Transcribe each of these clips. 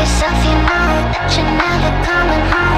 Yourself, you know that you're never coming home.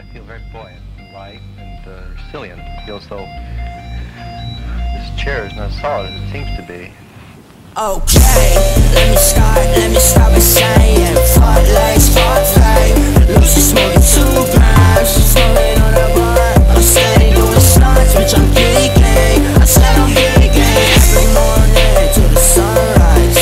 I feel very buoyant and light and resilient. I feel so... This chair is not solid as it seems to be. Okay, let me start by saying Spotlight, Lucy smoking 2 pounds, she's rolling on her butt. I'm steady doing stunts, bitch, I'm geeking. I said I'm geeking every morning to the sunrise.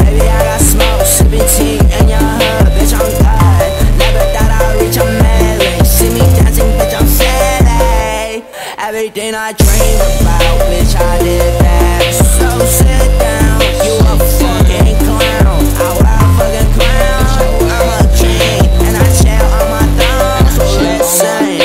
Baby, I got smoke, sipping tea in your hood, bitch, I'm tired. Never thought I'd reach a melody. See me dancing, bitch, I'm silly. Everything I dreamed about, bitch, I did that. So sit down, you a fucking clown. I fucking clown. I'm a king, and I chill on my thumb. So listen,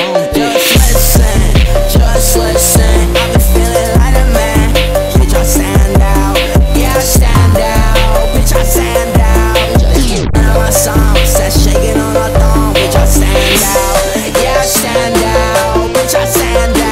just listen. I've been feeling like a man. Bitch, I stand out, yeah, I stand out. Bitch, I stand out. None of my songs that shaking on my thumb. Bitch, I stand out, yeah, I stand out. Bitch, I stand out.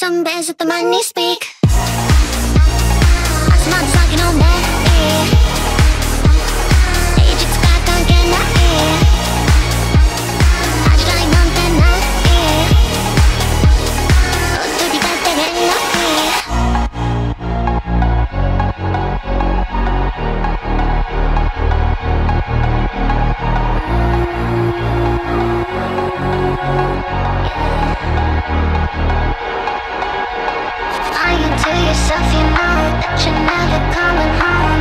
선배에서 또 많이 speak 아침마다 사긴 오네 이집트 가까게 나이 아주 라인 넌 때나이 우뚜리 갈 때는 to yourself, you know that you're never coming home.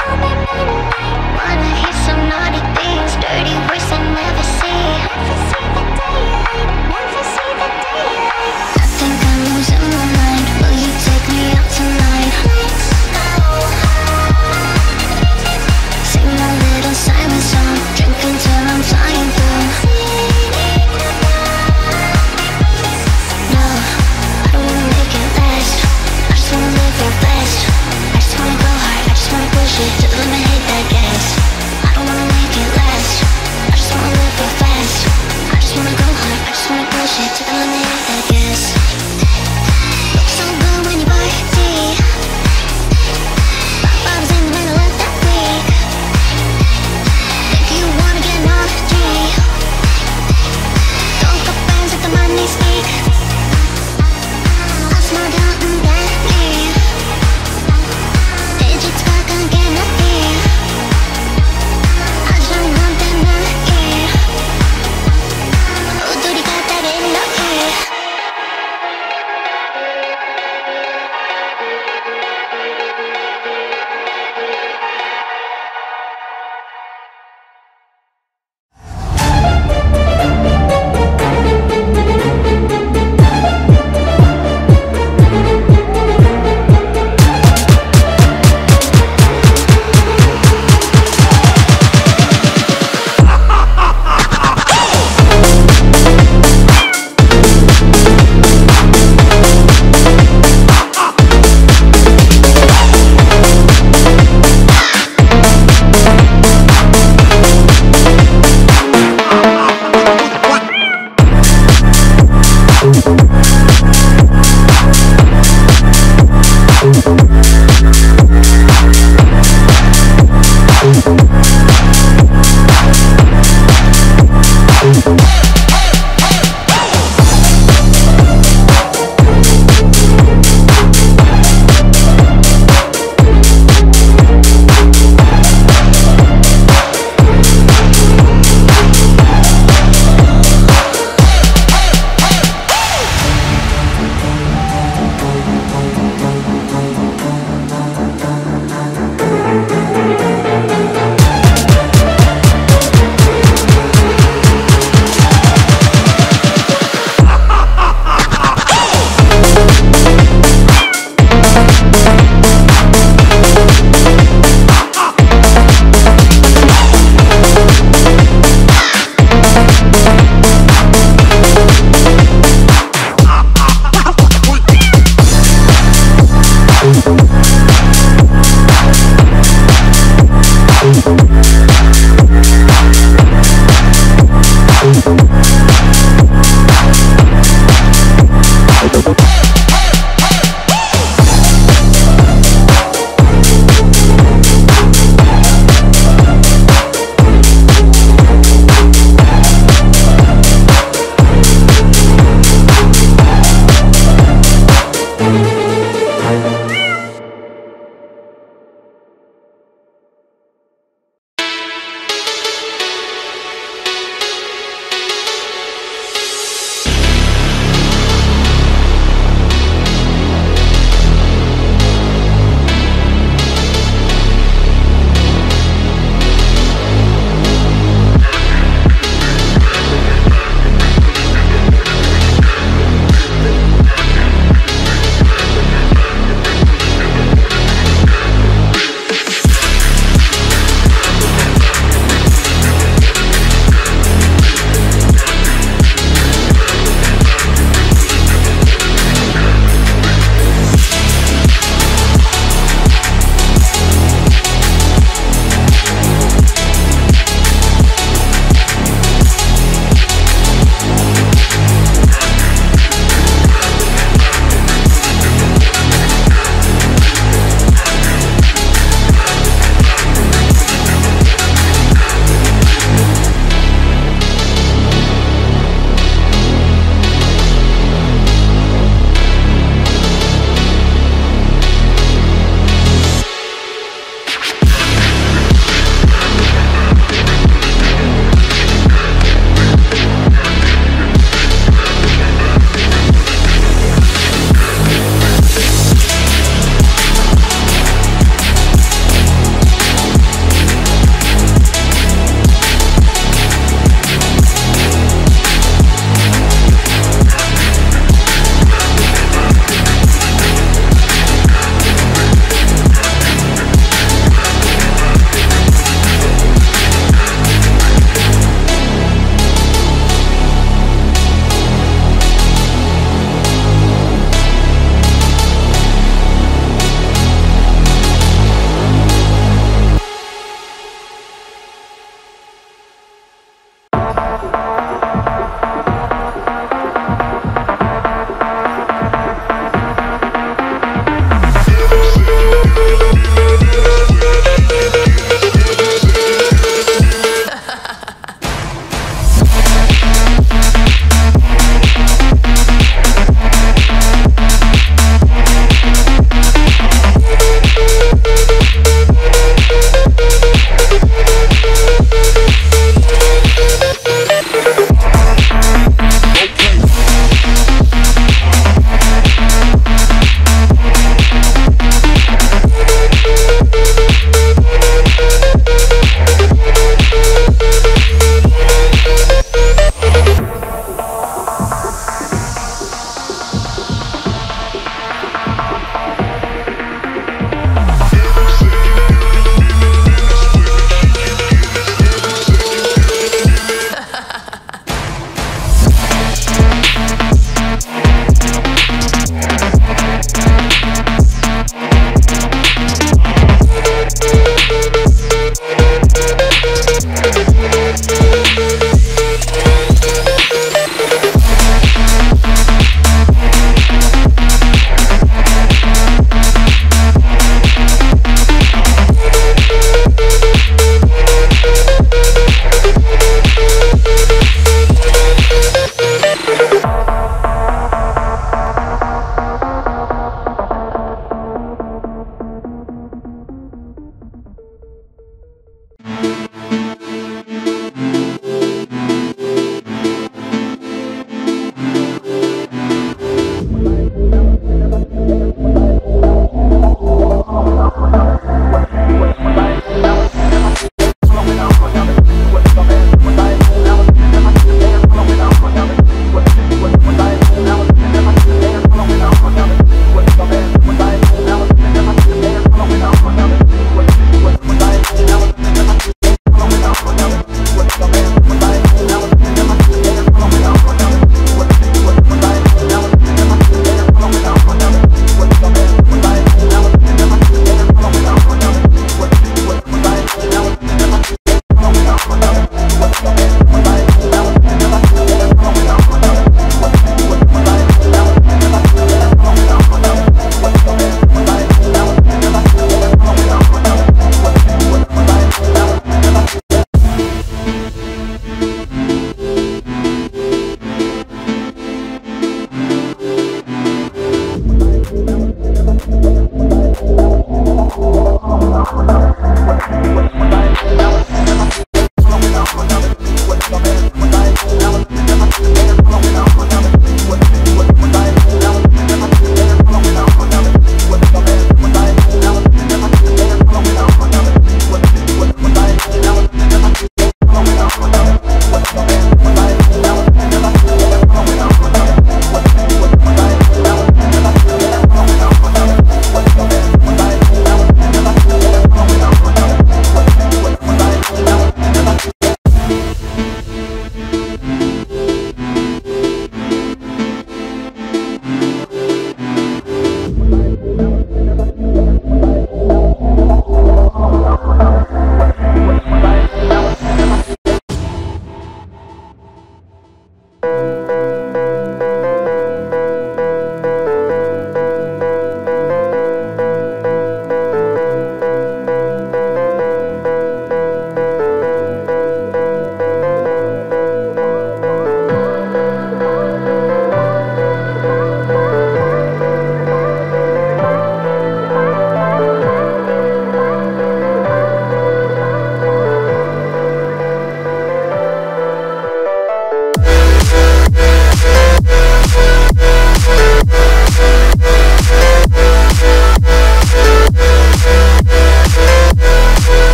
Coming midnight. Wanna hear some naughty things, dirty words I never see. Never see the daylight. I think I'm losing my mind. Will you take me out tonight? Let's go high. Sing a little Simon song, drink until I'm flying through. I just wanna go hard, I just wanna push it to eliminate that gas. I don't wanna wait.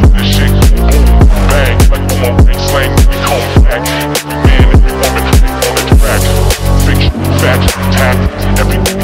Every man, every woman, they wanna track. Fiction, facts, tactics, everything.